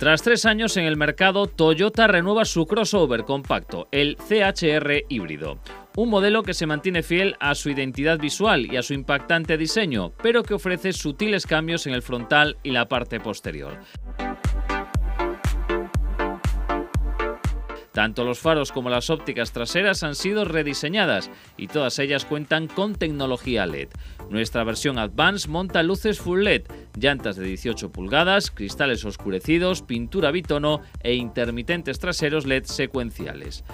Tras 3 años en el mercado, Toyota renueva su crossover compacto, el C-HR híbrido. Un modelo que se mantiene fiel a su identidad visual y a su impactante diseño, pero que ofrece sutiles cambios en el frontal y la parte posterior. Tanto los faros como las ópticas traseras han sido rediseñadas y todas ellas cuentan con tecnología LED. Nuestra versión Advance monta luces full LED, llantas de 18 pulgadas, cristales oscurecidos, pintura bitono e intermitentes traseros LED secuenciales.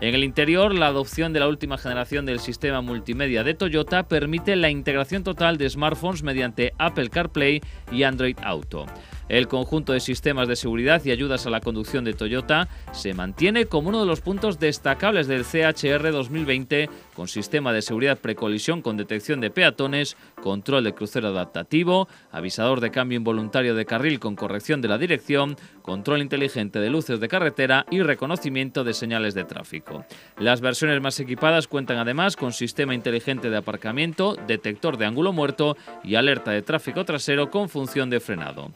En el interior, la adopción de la última generación del sistema multimedia de Toyota permite la integración total de smartphones mediante Apple CarPlay y Android Auto. El conjunto de sistemas de seguridad y ayudas a la conducción de Toyota se mantiene como uno de los puntos destacables del C-HR 2020, con sistema de seguridad precolisión con detección de peatones, control de crucero adaptativo, avisador de cambio involuntario de carril con corrección de la dirección, control inteligente de luces de carretera y reconocimiento de señales de tráfico. Las versiones más equipadas cuentan además con sistema inteligente de aparcamiento, detector de ángulo muerto y alerta de tráfico trasero con función de frenado.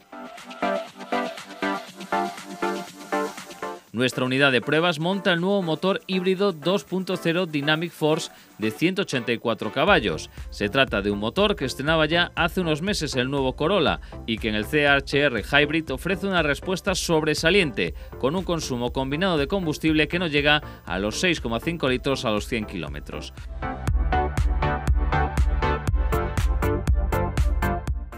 Nuestra unidad de pruebas monta el nuevo motor híbrido 2.0 Dynamic Force de 184 caballos. Se trata de un motor que estrenaba ya hace unos meses el nuevo Corolla y que en el C-HR Hybrid ofrece una respuesta sobresaliente, con un consumo combinado de combustible que no llega a los 6,5 litros a los 100 kilómetros.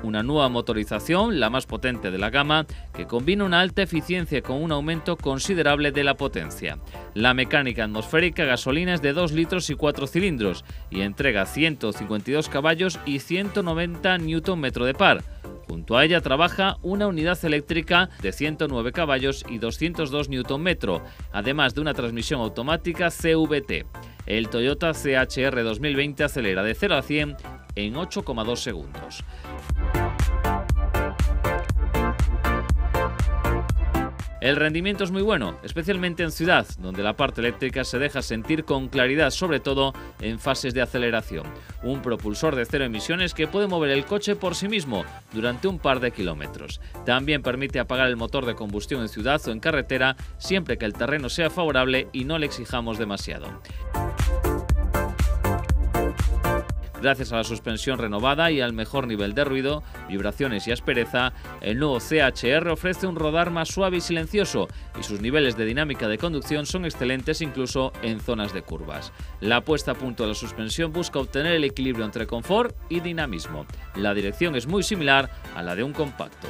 Una nueva motorización, la más potente de la gama, que combina una alta eficiencia con un aumento considerable de la potencia. La mecánica atmosférica gasolina es de 2 litros y 4 cilindros y entrega 152 caballos y 190 Nm de par. Junto a ella trabaja una unidad eléctrica de 109 caballos y 202 Nm, además de una transmisión automática CVT. El Toyota C-HR 2020 acelera de 0 a 100 en 8,2 segundos. El rendimiento es muy bueno, especialmente en ciudad, donde la parte eléctrica se deja sentir con claridad, sobre todo en fases de aceleración. Un propulsor de 0 emisiones que puede mover el coche por sí mismo durante un par de kilómetros. También permite apagar el motor de combustión en ciudad o en carretera, siempre que el terreno sea favorable y no le exijamos demasiado. Gracias a la suspensión renovada y al mejor nivel de ruido, vibraciones y aspereza, el nuevo C-HR ofrece un rodar más suave y silencioso, y sus niveles de dinámica de conducción son excelentes incluso en zonas de curvas. La puesta a punto de la suspensión busca obtener el equilibrio entre confort y dinamismo. La dirección es muy similar a la de un compacto.